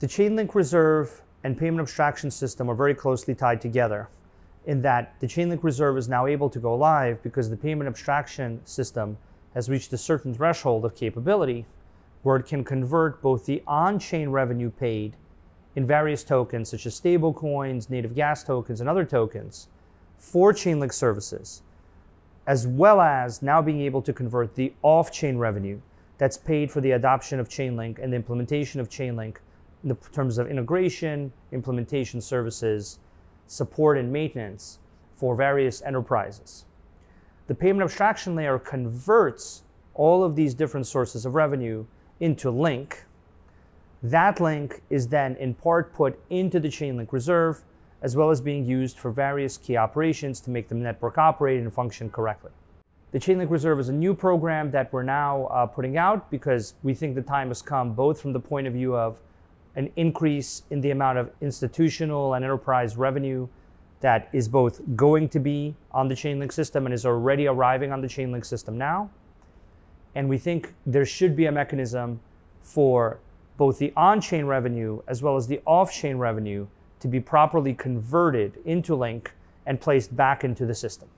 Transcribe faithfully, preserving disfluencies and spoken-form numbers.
The Chainlink reserve and payment abstraction system are very closely tied together in that the Chainlink reserve is now able to go live because the payment abstraction system has reached a certain threshold of capability where it can convert both the on-chain revenue paid in various tokens such as stablecoins, native gas tokens, and other tokens for Chainlink services, as well as now being able to convert the off-chain revenue that's paid for the adoption of Chainlink and the implementation of Chainlink in the terms of integration, implementation services, support and maintenance for various enterprises. The payment abstraction layer converts all of these different sources of revenue into link. That link is then in part put into the Chainlink reserve, as well as being used for various key operations to make the network operate and function correctly. The Chainlink reserve is a new program that we're now uh, putting out because we think the time has come, both from the point of view of an increase in the amount of institutional and enterprise revenue that is both going to be on the Chainlink system and is already arriving on the Chainlink system now. And we think there should be a mechanism for both the on-chain revenue as well as the off-chain revenue to be properly converted into link and placed back into the system.